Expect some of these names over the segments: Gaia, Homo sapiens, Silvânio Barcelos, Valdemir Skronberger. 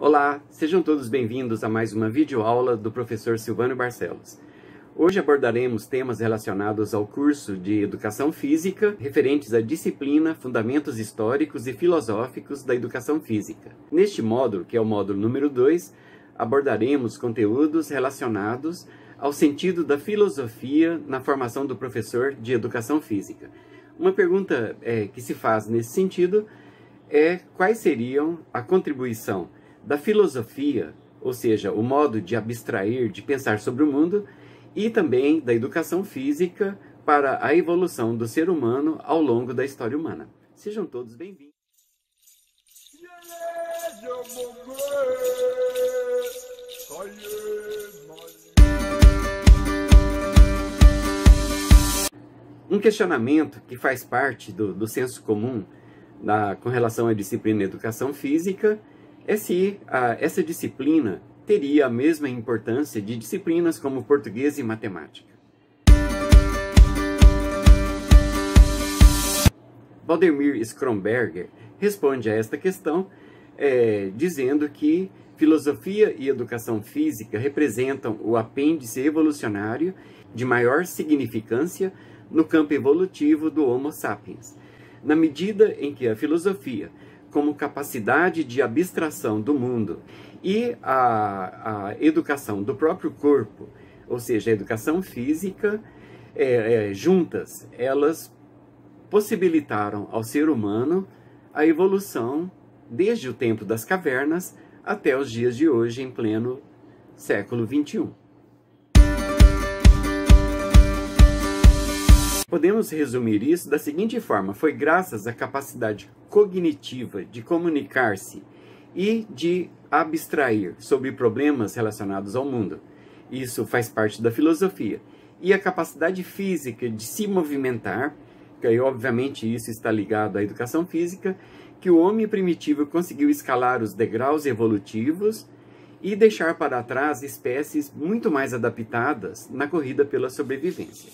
Olá, sejam todos bem-vindos a mais uma videoaula do professor Silvânio Barcelos. Hoje abordaremos temas relacionados ao curso de Educação Física, referentes à disciplina Fundamentos Históricos e Filosóficos da Educação Física. Neste módulo, que é o módulo número 2, abordaremos conteúdos relacionados ao sentido da filosofia na formação do professor de Educação Física. Uma pergunta que se faz nesse sentido é quais seriam a contribuição da filosofia, ou seja, o modo de abstrair, de pensar sobre o mundo, e também da educação física para a evolução do ser humano ao longo da história humana. Sejam todos bem-vindos. Um questionamento que faz parte do senso comum com relação à disciplina Educação Física é se essa disciplina teria a mesma importância de disciplinas como português e matemática. Valdemir Skronberger responde a esta questão dizendo que filosofia e educação física representam o apêndice evolucionário de maior significância no campo evolutivo do Homo sapiens, na medida em que a filosofia, como capacidade de abstração do mundo, e a educação do próprio corpo, ou seja, a educação física, juntas, elas possibilitaram ao ser humano a evolução desde o tempo das cavernas até os dias de hoje, em pleno século XXI. Podemos resumir isso da seguinte forma: foi graças à capacidade cognitiva de comunicar-se e de abstrair sobre problemas relacionados ao mundo. Isso faz parte da filosofia. E a capacidade física de se movimentar, que obviamente isso está ligado à educação física, que o homem primitivo conseguiu escalar os degraus evolutivos e deixar para trás espécies muito mais adaptadas na corrida pela sobrevivência.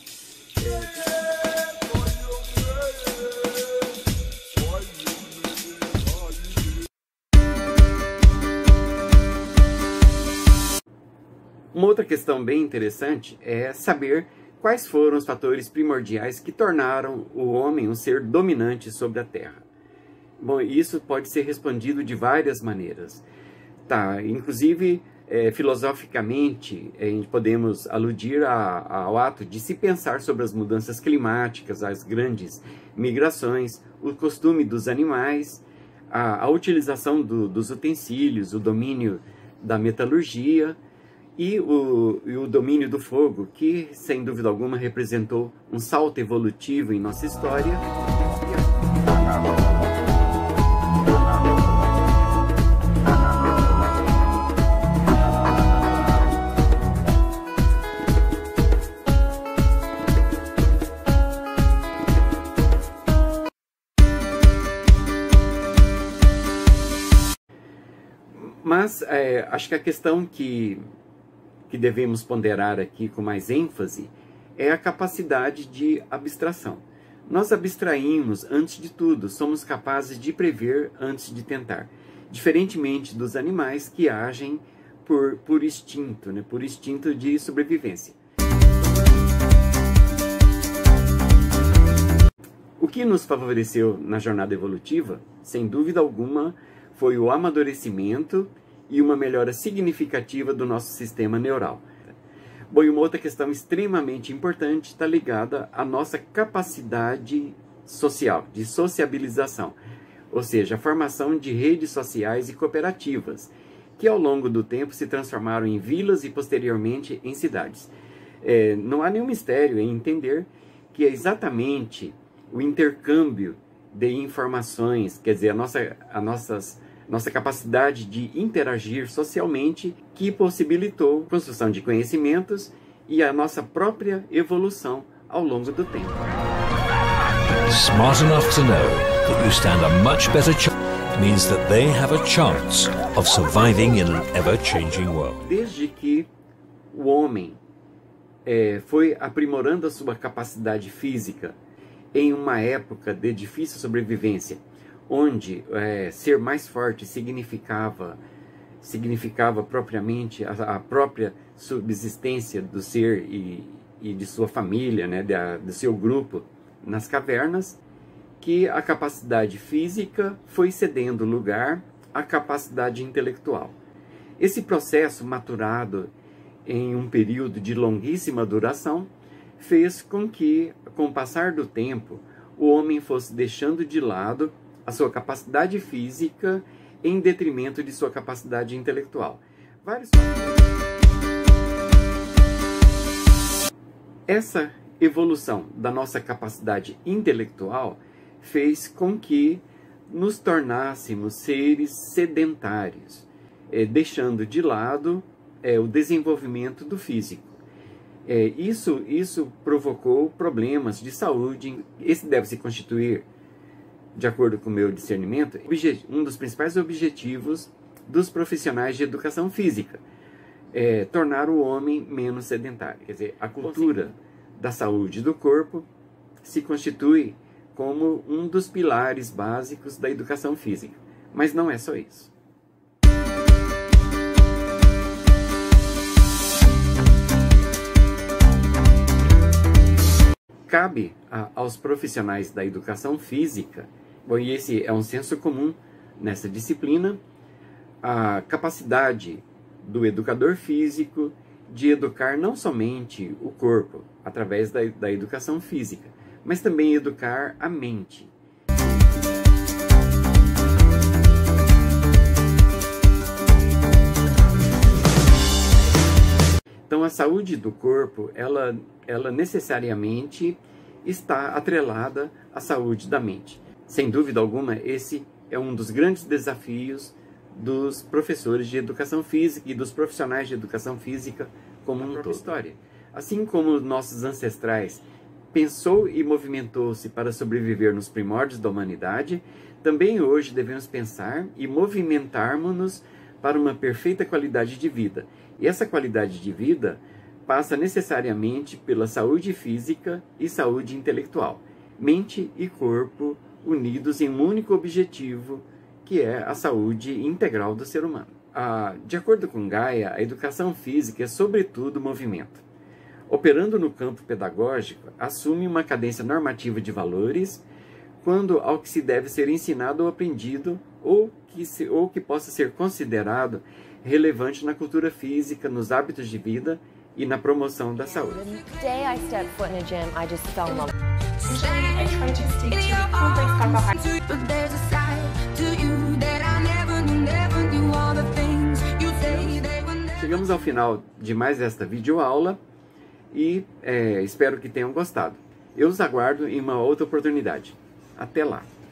Uma outra questão bem interessante é saber quais foram os fatores primordiais que tornaram o homem um ser dominante sobre a Terra. Bom, isso pode ser respondido de várias maneiras. Inclusive, filosoficamente, podemos aludir ao ato de se pensar sobre as mudanças climáticas, as grandes migrações, o costume dos animais, a utilização dos utensílios, o domínio da metalurgia, e o domínio do fogo, que, sem dúvida alguma, representou um salto evolutivo em nossa história. Mas acho que a questão que devemos ponderar aqui com mais ênfase é a capacidade de abstração. Nós abstraímos antes de tudo, somos capazes de prever antes de tentar, diferentemente dos animais que agem por instinto, né? Por instinto de sobrevivência. O que nos favoreceu na jornada evolutiva, sem dúvida alguma, foi o amadurecimento e uma melhora significativa do nosso sistema neural. Bom, e uma outra questão extremamente importante está ligada à nossa capacidade social, de sociabilização, ou seja, a formação de redes sociais e cooperativas, que ao longo do tempo se transformaram em vilas e posteriormente em cidades. Não há nenhum mistério em entender que é exatamente o intercâmbio de informações, quer dizer, a nossa capacidade de interagir socialmente, que possibilitou a construção de conhecimentos e a nossa própria evolução ao longo do tempo. Smart enough to know that you stand a much better chance means that they have a chance of surviving in an ever-changing world. Desde que o homem foi aprimorando a sua capacidade física em uma época de difícil sobrevivência, onde ser mais forte significava significava propriamente a própria subsistência do ser e de sua família, né, do seu grupo nas cavernas, que a capacidade física foi cedendo lugar à capacidade intelectual. Esse processo, maturado em um período de longuíssima duração, fez com que, com o passar do tempo, o homem fosse deixando de lado a sua capacidade física em detrimento de sua capacidade intelectual. Essa evolução da nossa capacidade intelectual fez com que nos tornássemos seres sedentários, deixando de lado o desenvolvimento do físico. Isso provocou problemas de saúde. Esse deve se constituir, de acordo com o meu discernimento, um dos principais objetivos dos profissionais de educação física, tornar o homem menos sedentário. Quer dizer, a cultura da saúde do corpo se constitui como um dos pilares básicos da educação física. Mas não é só isso. Cabe aos profissionais da educação física, e esse é um senso comum nessa disciplina, a capacidade do educador físico de educar não somente o corpo, através da educação física, mas também educar a mente. Então, a saúde do corpo, ela necessariamente está atrelada à saúde da mente. Sem dúvida alguma, esse é um dos grandes desafios dos professores de educação física e dos profissionais de educação física como um todo. Assim como nossos ancestrais pensou e movimentou-se para sobreviver nos primórdios da humanidade, também hoje devemos pensar e movimentarmos-nos para uma perfeita qualidade de vida. E essa qualidade de vida passa necessariamente pela saúde física e saúde intelectual, mente e corpo unidos em um único objetivo, que é a saúde integral do ser humano. De acordo com Gaia, a educação física é sobretudo movimento. Operando no campo pedagógico, assume uma cadência normativa de valores quando ao que se deve ser ensinado ou aprendido, ou que possa ser considerado relevante na cultura física, nos hábitos de vida e na promoção da saúde. Chegamos ao final de mais esta videoaula e espero que tenham gostado. Eu os aguardo em uma outra oportunidade. Até lá!